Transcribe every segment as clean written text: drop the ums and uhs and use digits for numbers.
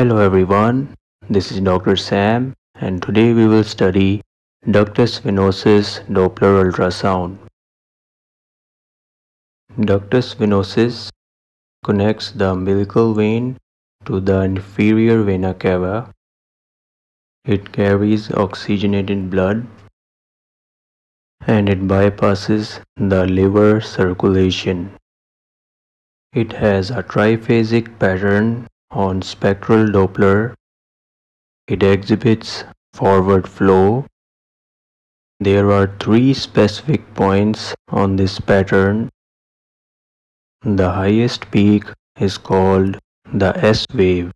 Hello everyone, this is Dr. Sam and today we will study ductus venosus Doppler ultrasound. Ductus venosus connects the umbilical vein to the inferior vena cava. It carries oxygenated blood and it bypasses the liver circulation. It has a triphasic pattern on spectral Doppler. It exhibits forward flow. There are three specific points on this pattern. The highest peak is called the S wave.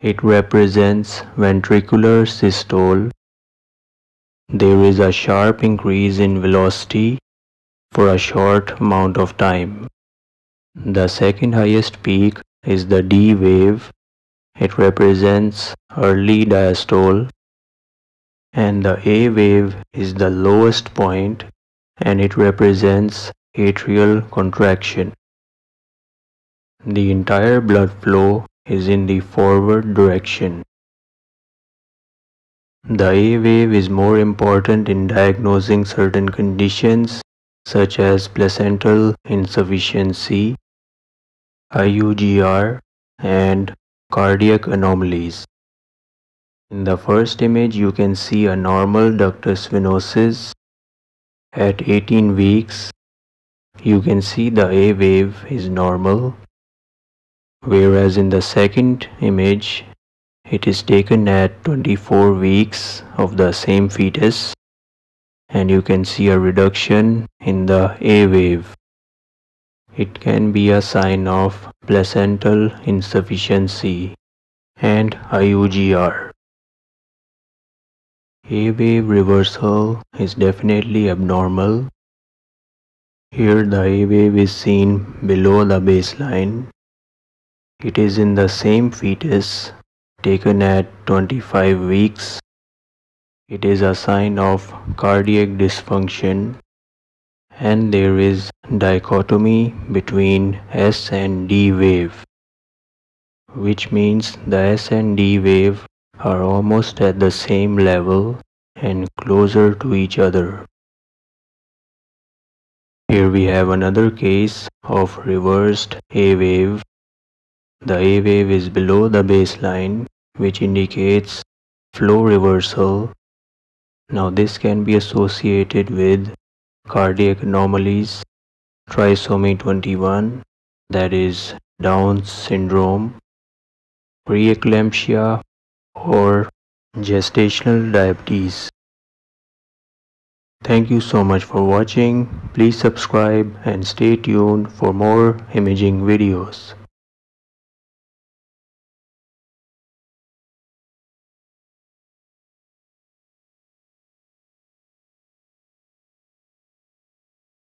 It represents ventricular systole. There is a sharp increase in velocity for a short amount of time. The second highest peak is the D wave. It represents early diastole. And the A wave is the lowest point and it represents atrial contraction. The entire blood flow is in the forward direction. The A wave is more important in diagnosing certain conditions such as placental insufficiency, IUGR, and cardiac anomalies. In the first image you can see a normal ductus venosus. At 18 weeks, you can see the A wave is normal, whereas in the second image, it is taken at 24 weeks of the same fetus, and you can see a reduction in the A wave. It can be a sign of placental insufficiency and IUGR. A wave reversal is definitely abnormal. Here the A wave is seen below the baseline. It is in the same fetus taken at 25 weeks. It is a sign of cardiac dysfunction. And there is dichotomy between S and D wave, which means the S and D wave are almost at the same level and closer to each other. Here we have another case of reversed A wave. The A wave is below the baseline, which indicates flow reversal. Now this can be associated with cardiac anomalies, trisomy 21, that is Down syndrome, preeclampsia, or gestational diabetes. Thank you so much for watching. Please subscribe and stay tuned for more imaging videos.